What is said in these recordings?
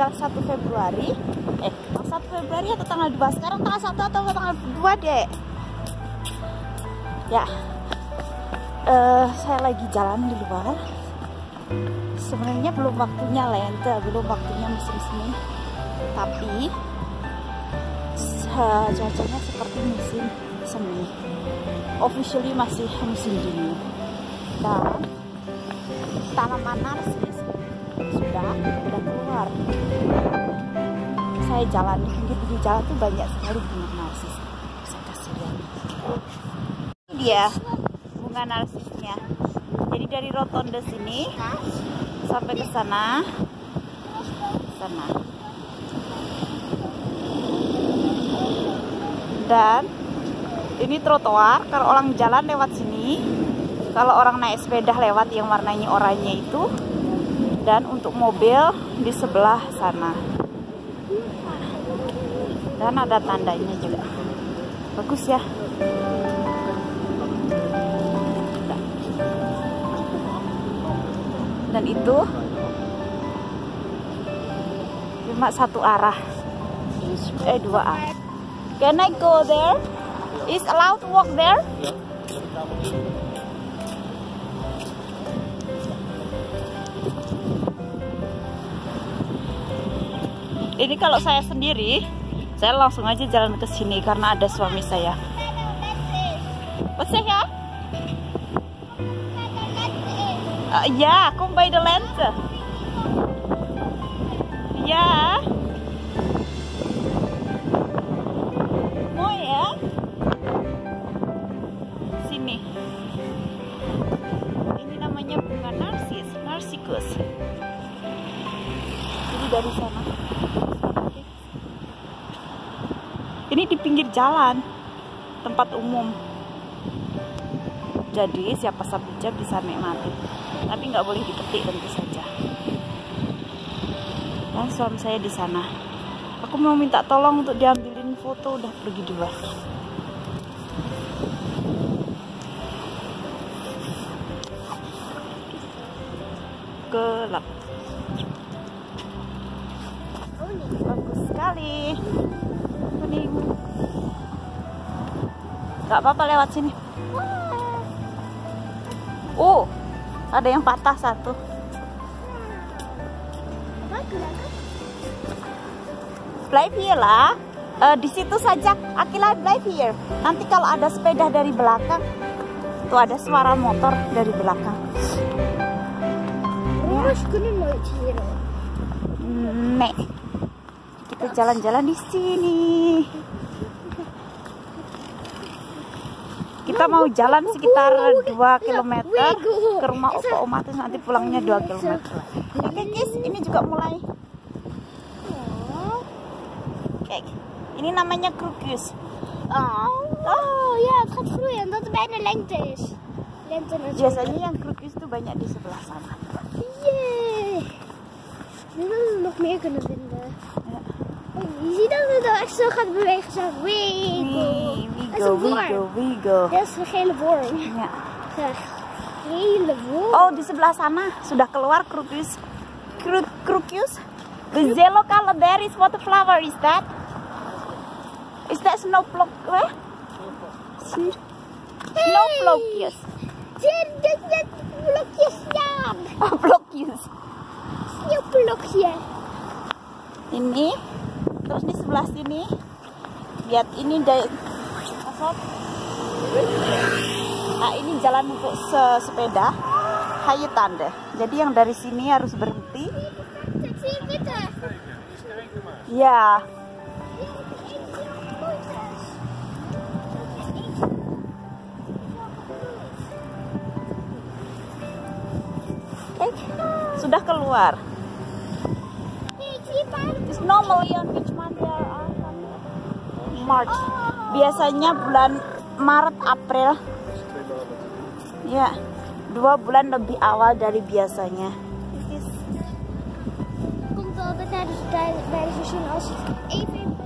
tanggal 1 Februari. Tanggal 1 Februari atau tanggal 2? Sekarang tanggal 1 atau tanggal 2, Dek? Ya. Saya lagi jalan di luar. Sebenarnya belum waktunya lente, belum waktunya musim semi. Tapi cuacanya seperti musim semi. Officially masih musim dingin. Dan tanaman narsis sudah keluar. Saya jalan di pinggir jalan tuh banyak sekali bunga narsis. Saya kasih lihat. Ini dia bunga narsisnya. Jadi dari rotonde sini sampai ke sana. Dan ini trotoar, kalau orang jalan lewat sini, kalau orang naik sepeda lewat yang warnanya oranye itu, dan untuk mobil di sebelah sana. Dan ada tandanya juga. Bagus ya. Dan itu cuma satu arah. Dua arah. Can I go there? Is allowed to walk there? Ini kalau saya sendiri, saya langsung aja jalan ke sini karena ada suami saya. What's that? Yeah, come by the land. Yeah. Mooi ya. Sini. Ini namanya bunga narcissus. Jadi dari sana. Ini di pinggir jalan, tempat umum. Jadi siapa saja bisa nikmati. Tapi nggak boleh dipetik tentu saja. Dan suami saya di sana. Aku mau minta tolong untuk diambilin foto, udah pergi dua. Gelap. Bagus sekali. Gak apa-apa lewat sini. Oh, ada yang patah satu. Blijf hier lah. Di situ saja. Akila, blijf hier. Nanti kalau ada sepeda dari belakang, tuh ada suara motor dari belakang. Nek, kita jalan-jalan di sini. Kita mau jalan sekitar 2 km ke rumah opa-oma, terus nanti pulangnya 2 km. Oke guys, ini juga mulai. Kijk, ini namanya krokus. Oh ya, het gaat groeien omdat het bijna lente is. Biasanya yang krokus tuh banyak di sebelah sana. Yeay. Nu willen we nog meer kunnen vinden. Je ziet dat het echt zo gaat bewegen, zo wiegel. Wiegel. Dat is een gele worm. Ja. Gele worm. Oh, di sebelah sana sudah keluar krokus. Krokus. The yellow color there is what flower is that? Is that sneeuwklokjes? Sneeuwklokjes. Dat blokjes staan. Oh, blokjes. Sneeuwklokjes. Ini. Terus di sebelah sini. Lihat ini dari. Nah, ini jalan untuk sepeda hayatan deh. Jadi yang dari sini harus berhenti. Ya. Sudah keluar. It's normally on which month there are March. Biasanya bulan Maret, April. Ya, 2 bulan lebih awal dari biasanya.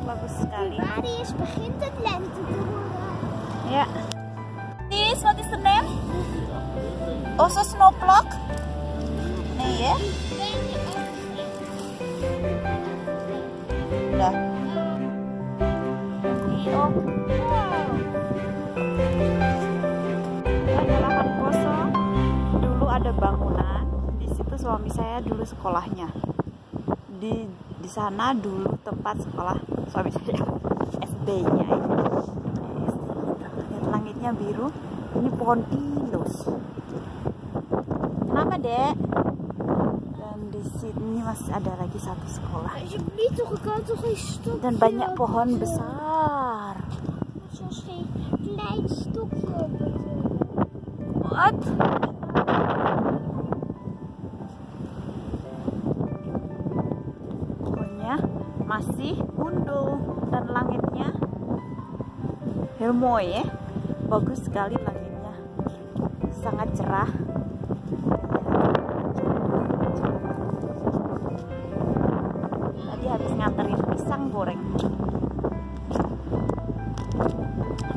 Bagus sekali. Ya. This what is the name? Also snowflake? Nih ya. udah. Ini om. Ada lahan kosong. Dulu ada bangunan. Di situ suami saya dulu sekolahnya. Di sana dulu tempat sekolah suami saya SD-nya. Langitnya biru. Ini pohon pinus. Kenapa, Dek? Dan di sini masih ada lagi satu sekolah. Dan banyak pohon besar. What? Pokoknya masih gundul dan langitnya hermoy ya. Bagus sekali langitnya. Sangat cerah. Tadi habis nganterin pisang goreng.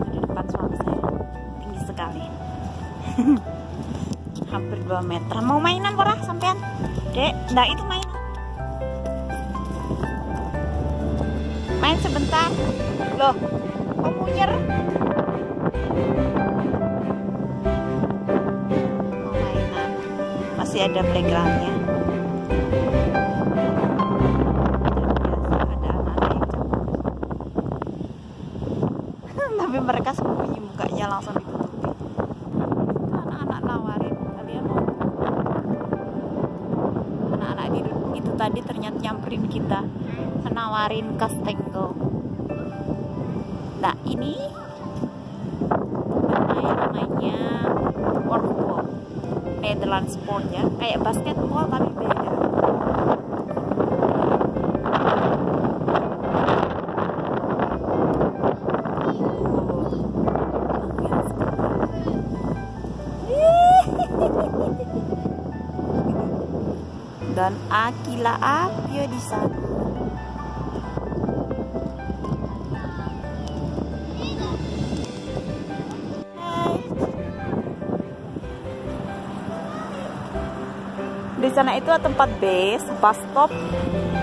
Di depan suami saya. Tinggi sekali. Hampir 2 meter. Mau mainan Korah sampean? Dek, nah itu main. Main sebentar. Loh, kok punyer? Mainan masih ada playgroundnya. Ada anak-anak itu. Tapi mereka sembunyi mukanya langsung ditutupi. Anak-anak nawarin kalian mau. Anak-anak itu tadi ternyata nyamperin kita, menawarin kastengel. Nah ini. Nederland sport ya, kayak basketball tapi beda. Dan Akila Apio di sana. Di sana itu tempat base, bus stop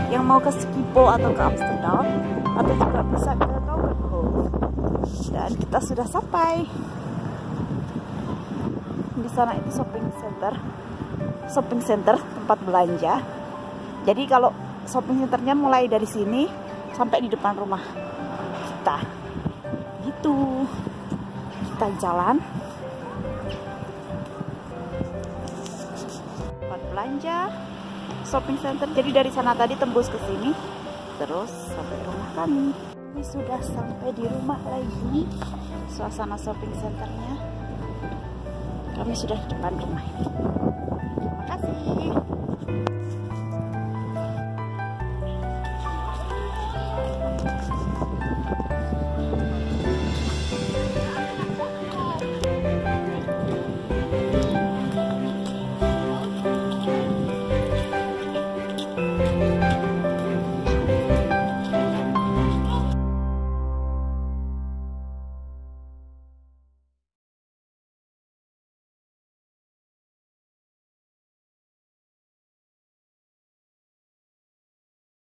yang mau ke Schiphol atau ke Amsterdam, atau juga bisa ke Krokus. Dan kita sudah sampai. Di sana itu shopping center tempat belanja. Jadi kalau shopping centernya mulai dari sini sampai di depan rumah kita. Gitu. Kita jalan. Belanja, shopping center. Jadi dari sana tadi tembus ke sini, terus sampai rumah kami. Ini sudah sampai di rumah lagi. Suasana shopping centernya. Kami sudah di depan rumah ini. Terima kasih.